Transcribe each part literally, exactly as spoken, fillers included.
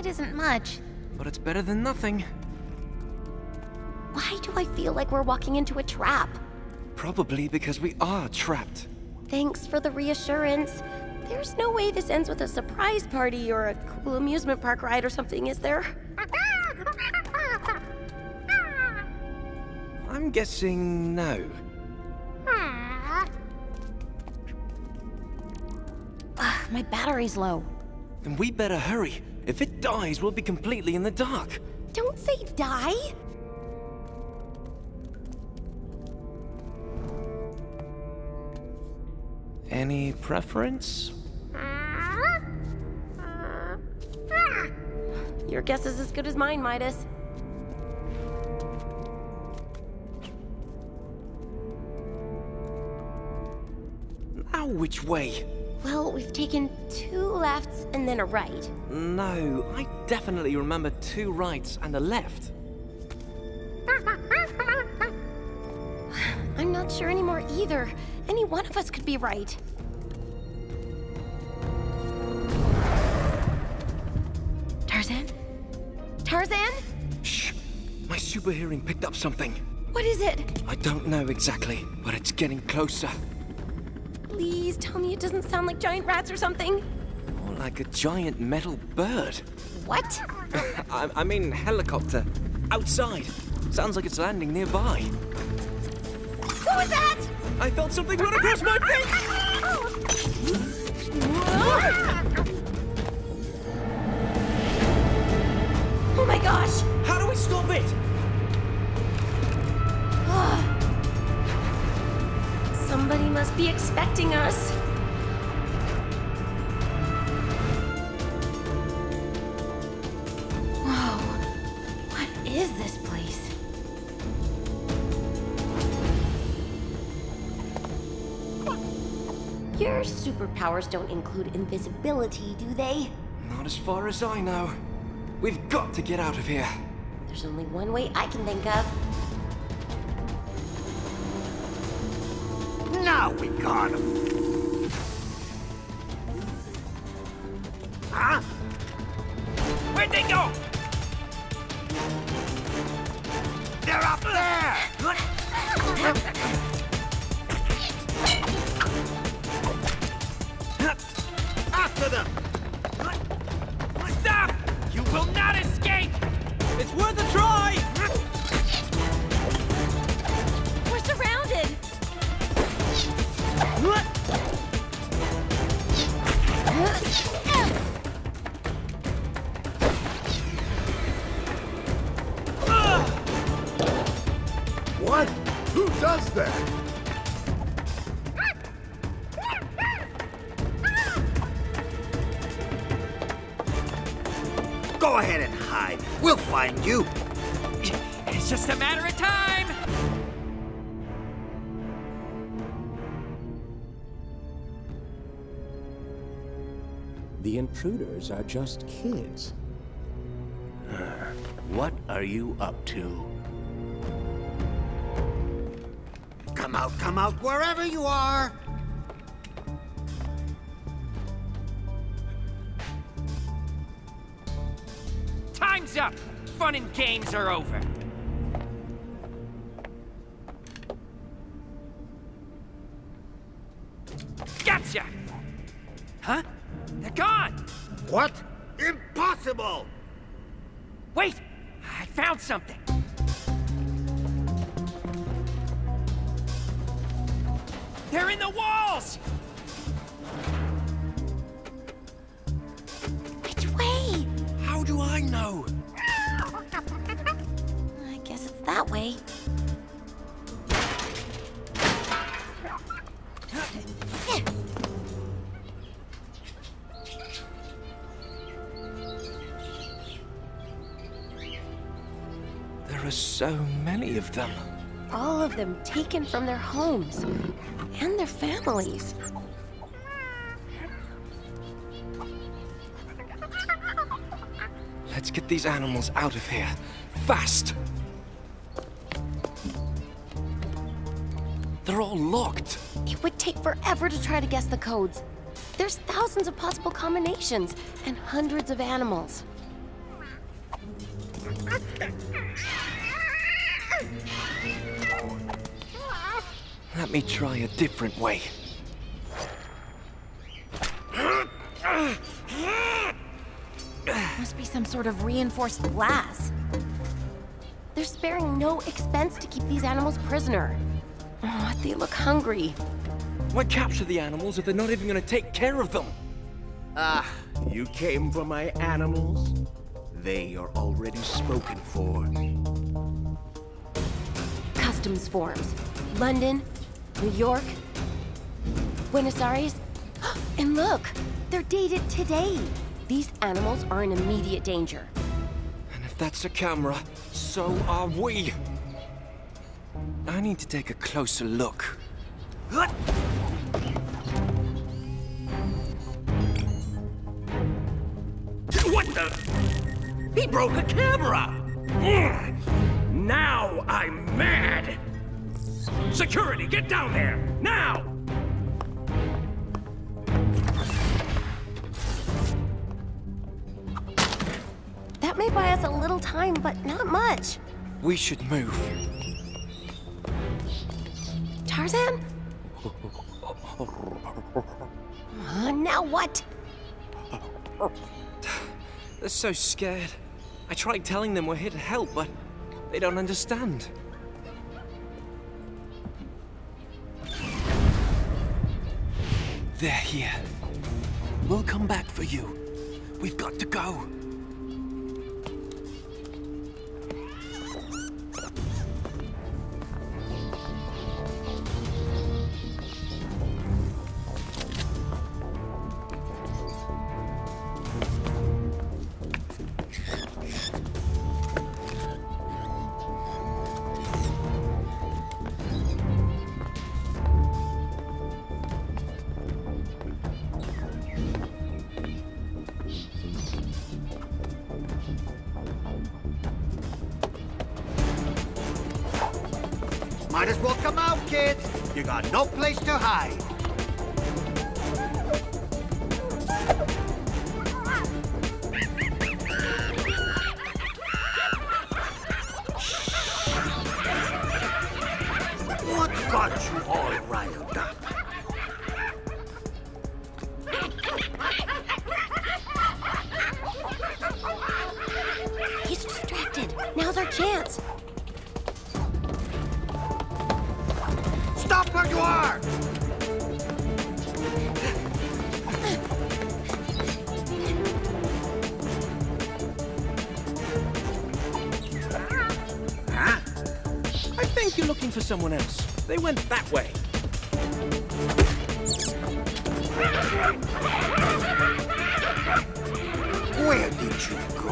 It isn't much. But it's better than nothing. Why do I feel like we're walking into a trap? Probably because we are trapped. Thanks for the reassurance. There's no way this ends with a surprise party or a cool amusement park ride or something, is there? I'm guessing no. Ugh, my battery's low. Then we better hurry. If it dies, we'll be completely in the dark. Don't say die. Any preference? Your guess is as good as mine, Midas. Now which way? Well, we've taken two lefts and then a right. No, I definitely remember two rights and a left. I'm not sure anymore either. Any one of us could be right. Tarzan? Tarzan? Shh! My super hearing picked up something. What is it? I don't know exactly, but it's getting closer. Please tell me it doesn't sound like giant rats or something. Or like a giant metal bird. What? I, I mean helicopter. Outside. Sounds like it's landing nearby. What was that? I felt something run across my face! Oh my gosh! How do we stop it? Somebody must be expecting us. Whoa, what is this place? Your superpowers don't include invisibility, do they? Not as far as I know. We've got to get out of here. There's only one way I can think of. Now we got him. Huh? Where'd they go? They're up there! After them! Stop! You will not escape! It's worth a try! We're surrounded! What? Who does that? Go ahead and hide. We'll find you. It's just a matter of time. The intruders are just kids. What are you up to? Come out, come out, wherever you are! Time's up! Fun and games are over. Gotcha! Huh? They're gone! What? Impossible! Wait! I found something! They're in the walls! Which way? How do I know? I guess it's that way. So many of them. All of them taken from their homes and their families. Let's get these animals out of here. Fast! They're all locked. It would take forever to try to guess the codes. There's thousands of possible combinations and hundreds of animals. Let me try a different way. Must be some sort of reinforced glass. They're sparing no expense to keep these animals prisoner. Oh, they look hungry. Why capture the animals if they're not even going to take care of them? Ah, you came for my animals? They are already spoken for. Customs forms. London, New York, Buenos Aires. And look, they're dated today. These animals are in immediate danger. And if that's a camera, so are we. I need to take a closer look. What the? He broke a camera! Now I'm mad! Security, get down there! Now! That may buy us a little time, but not much. We should move. Tarzan? Uh, now what? They're so scared. I tried telling them we're here to help, but they don't understand. They're here. We'll come back for you. We've got to go. Might as well come out, kids! You got no place to hide! What got you all riled up? He's distracted. Now's our chance. Stop where you are! Huh? I think you're looking for someone else. They went that way. Where did you go?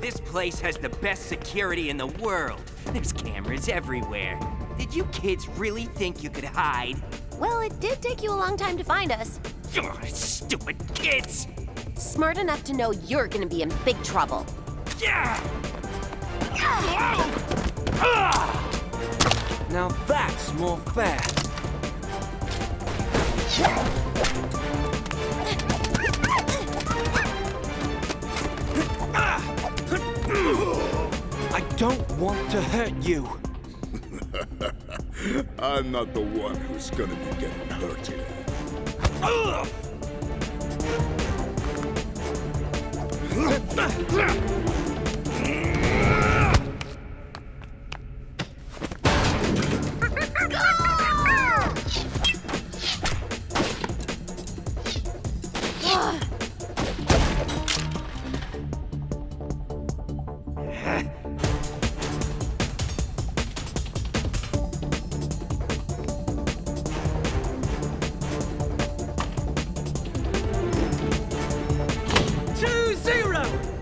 This place has the best security in the world. There's cameras everywhere. Did you kids really think you could hide? Well, it did take you a long time to find us. Ugh, stupid kids! Smart enough to know you're gonna be in big trouble. Yeah! Now that's more fair. I don't want to hurt you. I'm not the one who's gonna be getting hurt today. Ugh!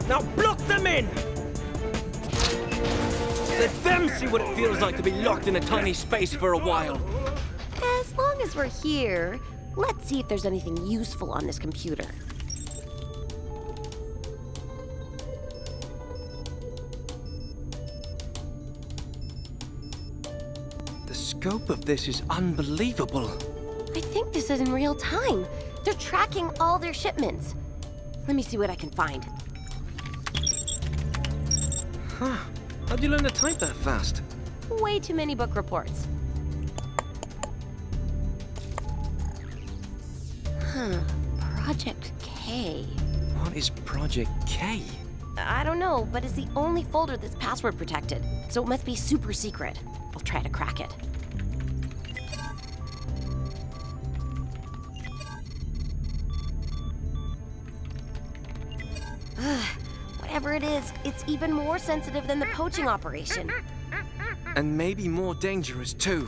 Now block them in! see what it feels like to be locked in a tiny space for a while. As long as we're here, let's see if there's anything useful on this computer. The scope of this is unbelievable. I think this is in real time. They're tracking all their shipments. Let me see what I can find. Huh. How'd you learn to type that fast? Way too many book reports. Huh. Project K. What is Project K? I don't know, but it's the only folder that's password protected, so it must be super secret. I'll try to crack it. Whatever it is, it's even more sensitive than the poaching operation. And maybe more dangerous, too.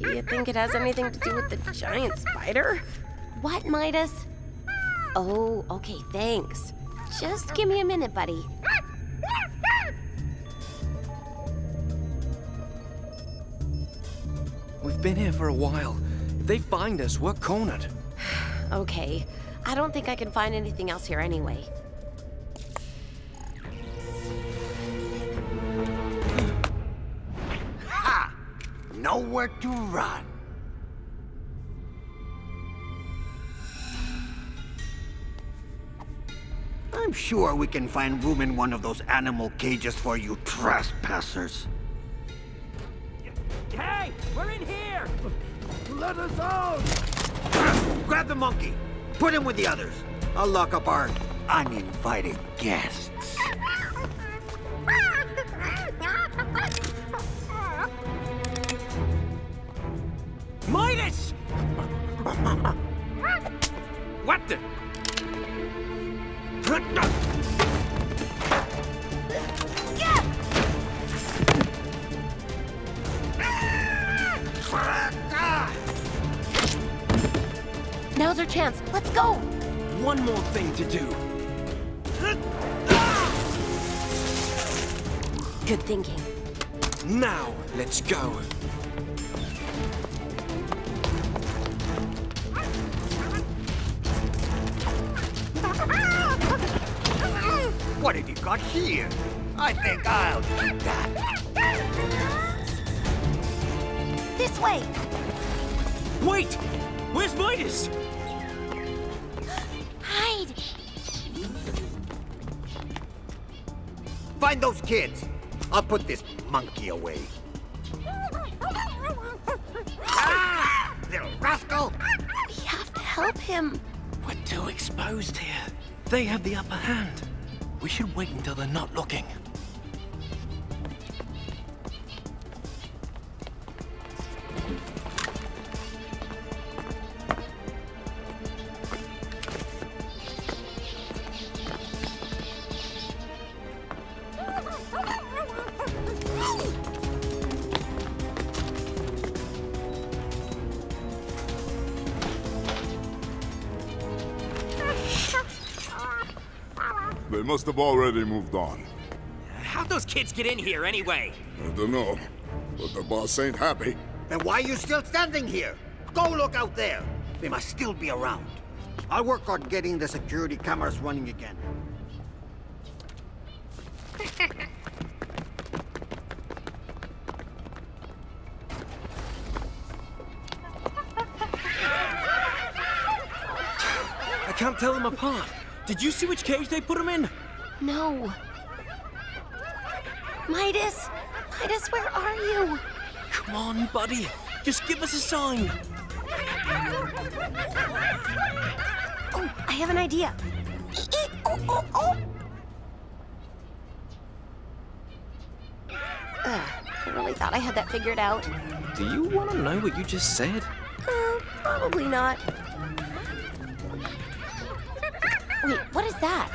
Do you think it has anything to do with the giant spider? What, Midas? Oh, okay, thanks. Just give me a minute, buddy. We've been here for a while. If they find us, we're cornered. Okay. I don't think I can find anything else here anyway. Nowhere to run. I'm sure we can find room in one of those animal cages for you trespassers. Hey, we're in here! Let us out! Grab the monkey. Put him with the others. I'll lock up our uninvited guests. Midas! What the? Now's our chance. Let's go! One more thing to do. Good thinking. Now, let's go. What have you got here? I think I'll do that. This way! Wait! Where's Midas? Hide! Find those kids. I'll put this monkey away. Ah! Little rascal! We have to help him. We're too exposed here. They have the upper hand. We should wait until they're not looking. They must have already moved on. How'd those kids get in here, anyway? I don't know, but the boss ain't happy. Then why are you still standing here? Go look out there. They must still be around. I'll work on getting the security cameras running again. I can't tell them apart. Did you see which cage they put him in? No. Midas! Midas, where are you? Come on, buddy. Just give us a sign. Oh, I have an idea. Oh, oh, oh. Ugh, I really thought I had that figured out. Do you want to know what you just said? Uh, probably not. Wait, what is that?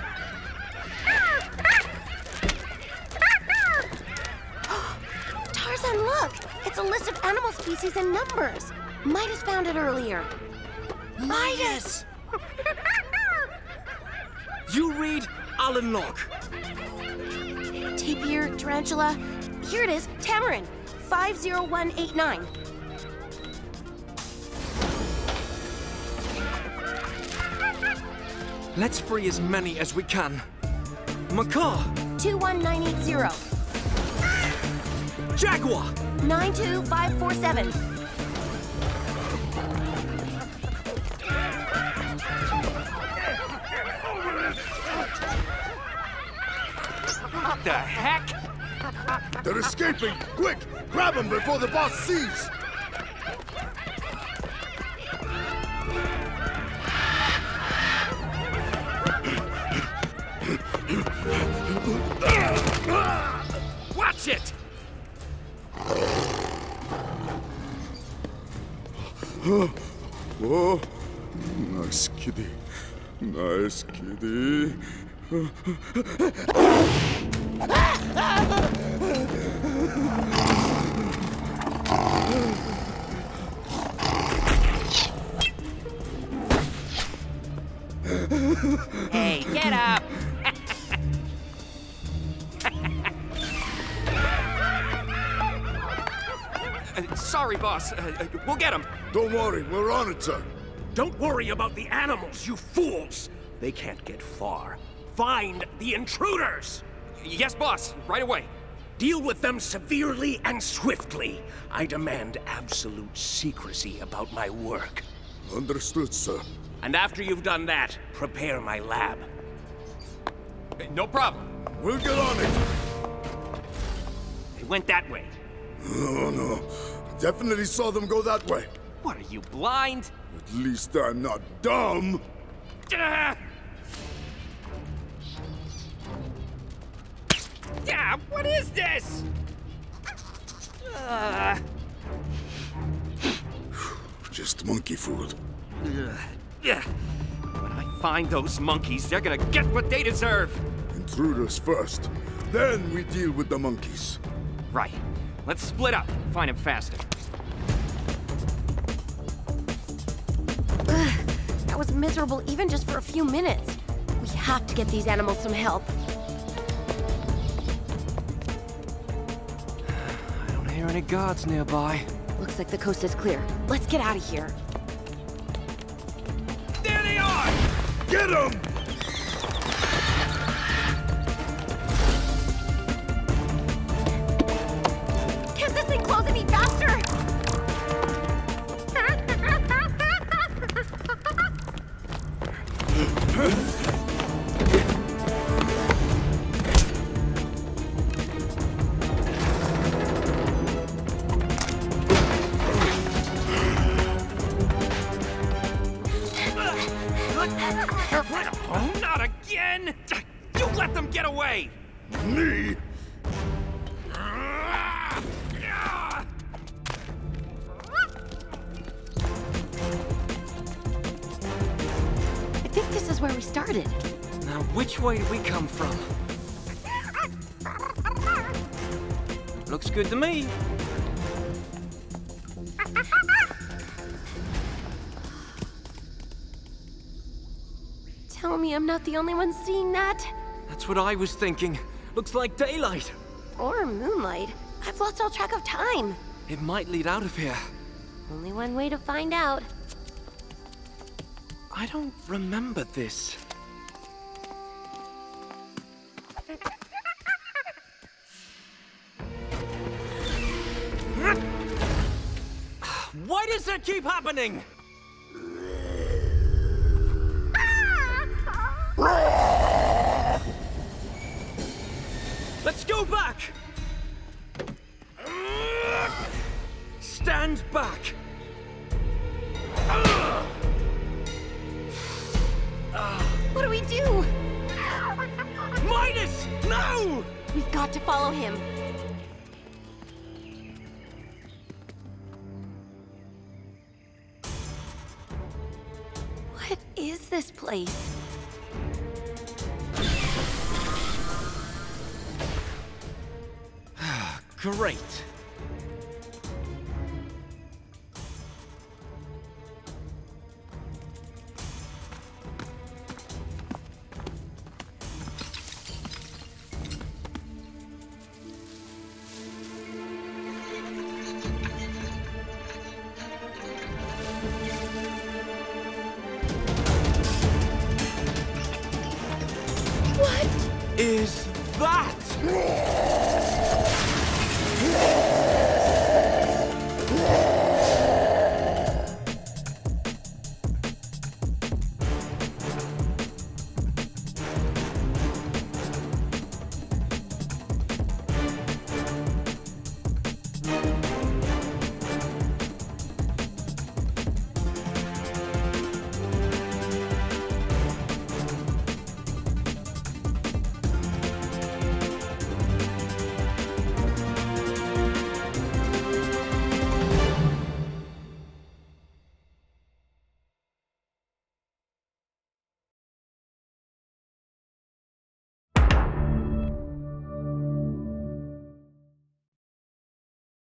Tarzan, look! It's a list of animal species and numbers. Midas found it earlier. Midas! You read, I'll unlock. Tapir, tarantula, Here it is, Tamarin, five zero one eight nine. Let's free as many as we can. Macaw! two one nine eight zero. Jaguar! nine two five four seven. What the heck? They're escaping! Quick! Grab them before the boss sees! Watch it! Oh, nice kitty. Nice kitty. Hey, get up! Uh, sorry, boss. Uh, uh, we'll get him. Don't worry. We're on it, sir. Don't worry about the animals, you fools. They can't get far. Find the intruders. Yes, boss. Right away. Deal with them severely and swiftly. I demand absolute secrecy about my work. Understood, sir. And after you've done that, prepare my lab. Hey, no problem. We'll get on it. They went that way. No, no. Definitely saw them go that way. What, are you blind? At least I'm not dumb. Ah! Ah, what is this? Uh... Just monkey food. When I find those monkeys, they're gonna get what they deserve. Intruders first, then we deal with the monkeys. Right. Let's split up. Find him faster. Ugh, that was miserable even just for a few minutes. We have to get these animals some help. I don't hear any guards nearby. Looks like the coast is clear. Let's get out of here. There they are! Get them! Where did we come from? Looks good to me. Tell me I'm not the only one seeing that. That's what I was thinking. Looks like daylight. Or moonlight. I've lost all track of time. It might lead out of here. Only one way to find out. I don't remember this. Why does that keep happening? Let's go back! Stand back! What do we do? Midas! No! We've got to follow him. What is this place? Great.